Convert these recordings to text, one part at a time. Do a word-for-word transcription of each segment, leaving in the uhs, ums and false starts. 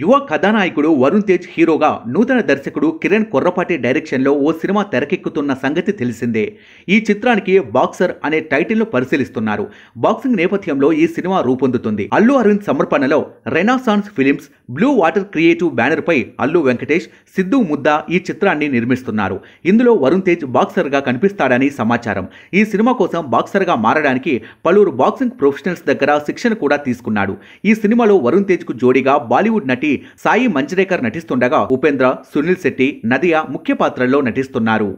యువ కథానాయకుడు వరుణ్ తేజ్ హీరోగా నూతన దర్శకుడు కిరణ్ కొర్రపాటి డైరెక్షన్లో ఓ సినిమా తెరకెక్కుతున్న సంగతి తెలిసిందే. ఈ చిత్రానికి బాక్సర్ అనే టైటిల్ను పరిశీలిస్తున్నారు. బాక్సింగ్ నేపథ్యంలో ఈ సినిమా రూపొందుతుంది. అల్లు అరవింద్ సమర్పణలో renaissance films, blue water creative బ్యానర్పై అల్లు వెంకటేష్, సిద్ధు ముద్దా ఈ చిత్రాన్ని నిర్మిస్తున్నారు. ఇందులో వరుణ్ తేజ్ బాక్సర్గా కనిపిస్తాడని సమాచారం. ఈ సినిమా కోసం బాక్సర్గా మారడానికి పలువురు బాక్సింగ్ ప్రొఫెషనల్స్ దగ్గర శిక్షణ కూడా తీసుకున్నాడు. ఈ సినిమాలో వరుణ్ తేజ్కు జోడీగా బాలీవుడ్ సాయి మంజరేకర్ నటిస్తుండగా ఉపేంద్ర, సునీల్ శెట్టి, నదియా ముఖ్య పాత్రల్లో నటిస్తున్నారు.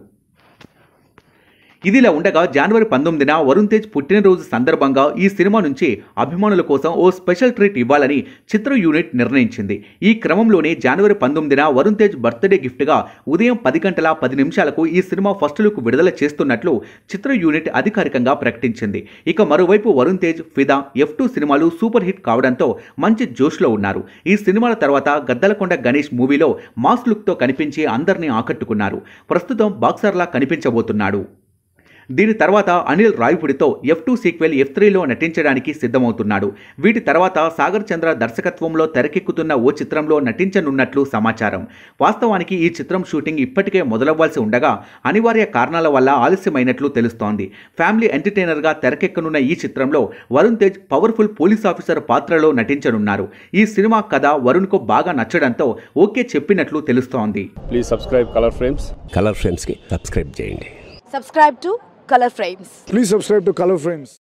ఇదిలా ఉండగా జనవరి పంతొమ్మిదిన వరుణ్ తేజ్ పుట్టినరోజు సందర్భంగా ఈ సినిమా నుంచి అభిమానుల కోసం ఓ స్పెషల్ ట్రీట్ ఇవ్వాలని చిత్ర యూనిట్ నిర్ణయించింది. ఈ క్రమంలోనే జనవరి పంతొమ్మిదిన వరుణ్ తేజ్ బర్త్డే గిఫ్ట్గా ఉదయం పది గంటల పది నిమిషాలకు ఈ సినిమా ఫస్ట్ లుక్ విడుదల చేస్తున్నట్లు చిత్ర యూనిట్ అధికారికంగా ప్రకటించింది. ఇక మరోవైపు వరుణ్ తేజ్, ఫిదా, ఎఫ్ టూ సినిమాలు సూపర్ హిట్ కావడంతో మంచి జోష్లో ఉన్నారు. ఈ సినిమాల తర్వాత గద్దలకొండ గణేష్ మూవీలో మాస్ లుక్తో కనిపించి అందరినీ ఆకట్టుకున్నారు. ప్రస్తుతం బాక్సర్లా కనిపించబోతున్నాడు. దీని తర్వాత అనిల్ రావిపుడితో ఎఫ్ టూ సీక్వెల్ ఎఫ్ త్రీలో నటించడానికి సిద్ధమవుతున్నాడు. వీటి తర్వాత సాగర్ చంద్ర దర్శకత్వంలో తెరకెక్కుతున్న ఓ చిత్రంలో నటించనున్నట్లు సమాచారం. వాస్తవానికి ఈ చిత్రం షూటింగ్ ఇప్పటికే మొదలవ్వాల్సి ఉండగా అనివార్య కారణాల వల్ల ఆలస్యమైనట్లు తెలుస్తోంది. ఫ్యామిలీ ఎంటర్టైనర్గా తెరకెక్కనున్న ఈ చిత్రంలో Varun Tej powerful police officer పాత్రలో నటించనున్నారు. ఈ సినిమా కథ వరుణ్కు బాగా నచ్చడంతో ఓకే చెప్పినట్లు తెలుస్తోంది. Please subscribe colour frames. Color Frames కి సబ్స్క్రైబ్ చేయండి. Subscribe to Color Frames. Please subscribe to Color Frames.